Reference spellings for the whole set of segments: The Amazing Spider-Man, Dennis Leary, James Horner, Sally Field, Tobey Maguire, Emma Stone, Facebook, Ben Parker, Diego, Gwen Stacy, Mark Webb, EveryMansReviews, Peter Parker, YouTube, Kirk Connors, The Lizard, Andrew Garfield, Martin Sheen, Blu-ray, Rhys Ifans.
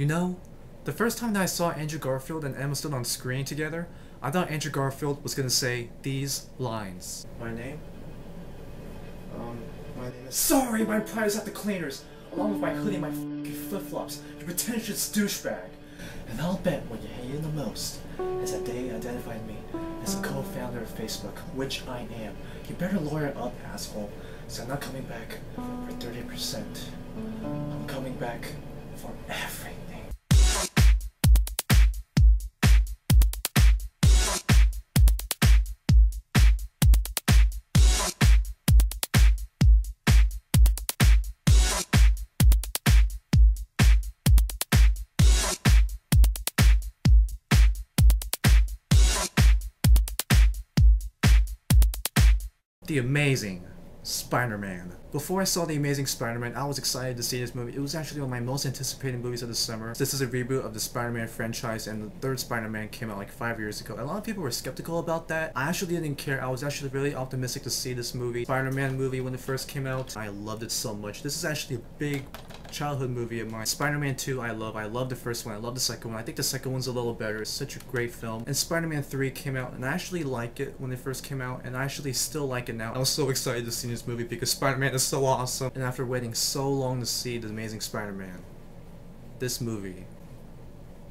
You know, the first time that I saw Andrew Garfield and Emma Stone on screen together, I thought Andrew Garfield was gonna say these lines. My name? My name is— SORRY, my pride is at the cleaners, along with my hoodie and my f***ing flip-flops, you pretentious douchebag. And I'll bet what you hated the most is that they identified me as a co-founder of Facebook, which I am. You better lawyer up, asshole, so I'm not coming back for 30%. I'm coming back for everything. The Amazing Spider-Man. Before I saw The Amazing Spider-Man, I was excited to see this movie. It was actually one of my most anticipated movies of the summer. This is a reboot of the Spider-Man franchise, and the third Spider-Man came out like 5 years ago. A lot of people were skeptical about that. I actually didn't care. I was actually really optimistic to see this movie. Spider-Man movie when it first came out, I loved it so much. This is actually a big childhood movie of mine. Spider-Man 2 I love the first one, I love the second one, I think the second one's a little better, it's such a great film. And Spider-Man 3 came out, and I actually like it when it first came out, and I actually still like it now. I was so excited to see this movie because Spider-Man is so awesome, and after waiting so long to see The Amazing Spider-Man, this movie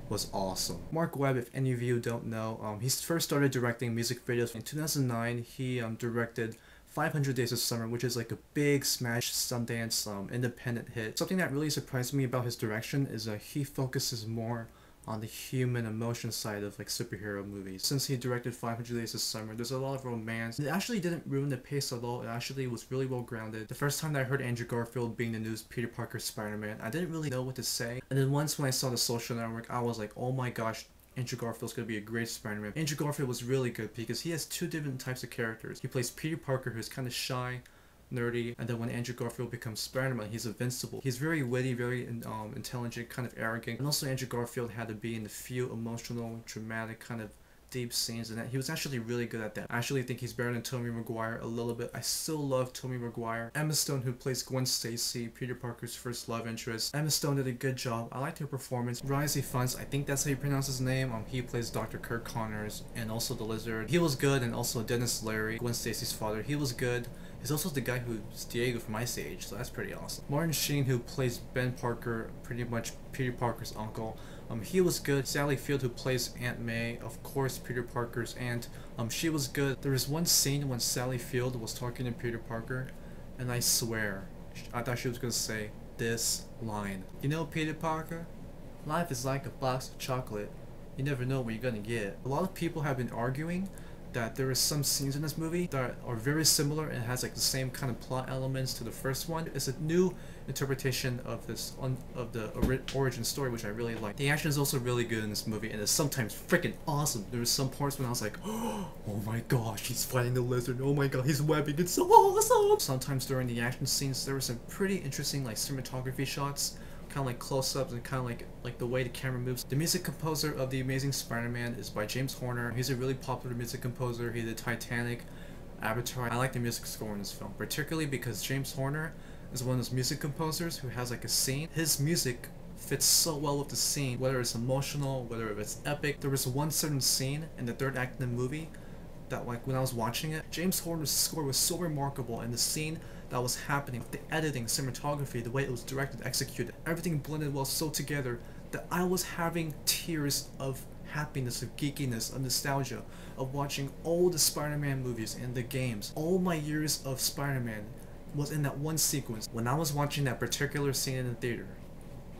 was awesome. Mark Webb, if any of you don't know, he first started directing music videos in 2009. He directed 500 Days of Summer, which is like a big smash Sundance independent hit. Something that really surprised me about his direction is that he focuses more on the human emotion side of like superhero movies. Since he directed 500 Days of Summer, there's a lot of romance. It actually didn't ruin the pace at all. It actually was really well grounded. The first time that I heard Andrew Garfield being the new Peter Parker Spider-Man, I didn't really know what to say. And then once when I saw The Social Network, I was like, oh my gosh, Andrew Garfield's gonna be a great Spider-Man. Andrew Garfield was really good because he has two different types of characters. He plays Peter Parker, who's kind of shy, nerdy, and then when Andrew Garfield becomes Spider-Man, he's invincible. He's very witty, very intelligent, kind of arrogant. And also Andrew Garfield had to be in the few emotional, dramatic, kind of deep scenes, and that he was actually really good at that. I actually think he's better than Tobey Maguire a little bit. I still love Tobey Maguire. Emma Stone, who plays Gwen Stacy, Peter Parker's first love interest. Emma Stone did a good job. I liked her performance. Rhys Ifans, I think that's how you pronounce his name. He plays Dr. Kirk Connors and also The Lizard. He was good, and also Dennis Leary, Gwen Stacy's father. He was good. He's also the guy who's Diego from Ice Age, so that's pretty awesome. Martin Sheen, who plays Ben Parker, pretty much Peter Parker's uncle, he was good. Sally Field, who plays Aunt May, of course Peter Parker's aunt, she was good. There was one scene when Sally Field was talking to Peter Parker, and I swear, I thought she was gonna say this line. You know, Peter Parker, life is like a box of chocolate. You never know what you're gonna get. A lot of people have been arguing that there is some scenes in this movie that are very similar and has like the same kind of plot elements to the first one. It's a new interpretation of the origin story, which I really like. The action is also really good in this movie, and it's sometimes freaking awesome. There were some parts when I was like, oh my gosh, he's fighting the lizard, oh my god, he's webbing, it's so awesome! Sometimes during the action scenes, there were some pretty interesting like cinematography shots, kind of like close-ups and kind of like the way the camera moves. The music composer of The Amazing Spider-Man is by James Horner. He's a really popular music composer. He did Titanic, Avatar. I like the music score in this film, particularly because James Horner is one of those music composers who has like a scene. His music fits so well with the scene, whether it's emotional, whether it's epic. There was one certain scene in the third act of the movie that like when I was watching it, James Horner's score was so remarkable, and the scene that was happening, the editing, cinematography, the way it was directed, executed, everything blended well so together that I was having tears of happiness, of geekiness, of nostalgia, of watching all the Spider-Man movies and the games. All my years of Spider-Man was in that one sequence. When I was watching that particular scene in the theater,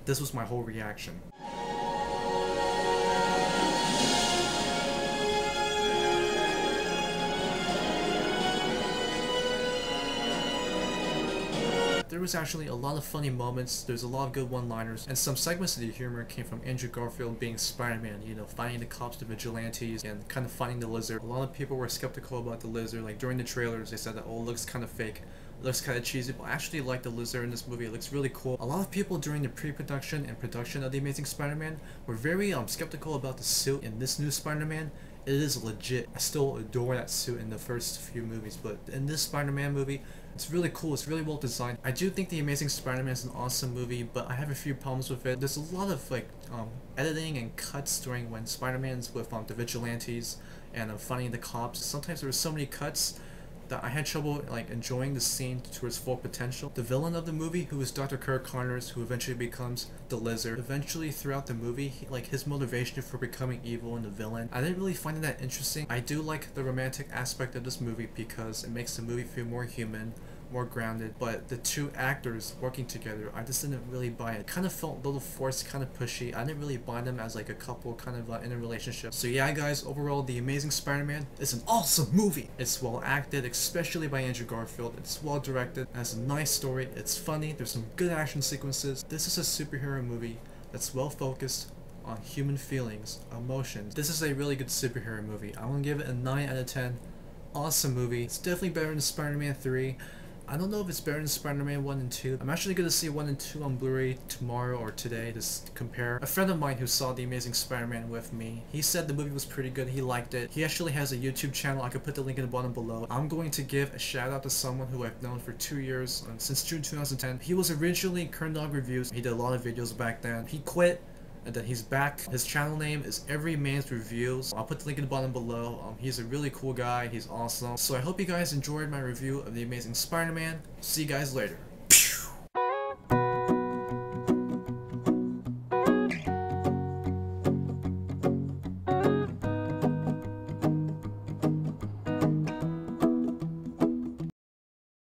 this was my whole reaction. There was actually a lot of funny moments, there's a lot of good one-liners, and some segments of the humor came from Andrew Garfield being Spider-Man, you know, fighting the cops, the vigilantes, and kind of fighting the lizard. A lot of people were skeptical about the lizard, like during the trailers they said that, oh, it looks kind of fake, it looks kind of cheesy, but I actually like the lizard in this movie, it looks really cool. A lot of people during the pre-production and production of The Amazing Spider-Man were very skeptical about the suit in this new Spider-Man. It is legit. I still adore that suit in the first few movies, but in this Spider-Man movie, It's really cool, it's really well designed. I do think The Amazing Spider-Man is an awesome movie, but I have a few problems with it. There's a lot of like editing and cuts during when Spider-Man's with the vigilantes and fighting the cops. Sometimes there were so many cuts that I had trouble like enjoying the scene to its full potential. The villain of the movie, who is Dr. Kirk Connors, who eventually becomes the Lizard. Eventually throughout the movie, his motivation for becoming evil and the villain, I didn't really find it that interesting. I do like the romantic aspect of this movie because it makes the movie feel more human, more grounded, but the two actors working together, I just didn't really buy it. It kind of felt a little forced, kind of pushy. I didn't really buy them as like a couple kind of in a relationship. So yeah guys, overall The Amazing Spider-Man is an awesome movie. It's well acted, especially by Andrew Garfield. It's well directed, has a nice story, it's funny, there's some good action sequences. This is a superhero movie that's well focused on human feelings, emotions. This is a really good superhero movie. I want to give it a 9 out of 10. Awesome movie. It's definitely better than Spider-Man 3. I don't know if it's better than Spider-Man 1 and 2. I'm actually going to see 1 and 2 on Blu-ray tomorrow or today to compare. A friend of mine who saw The Amazing Spider-Man with me, he said the movie was pretty good, he liked it. He actually has a YouTube channel, I could put the link in the bottom below. I'm going to give a shout out to someone who I've known for 2 years, since June 2010. He was originally Kern Dog Reviews, he did a lot of videos back then. He quit, and then he's back. His channel name is Every Man's Reviews. I'll put the link in the bottom below. He's a really cool guy. He's awesome. So I hope you guys enjoyed my review of The Amazing Spider-Man. See you guys later.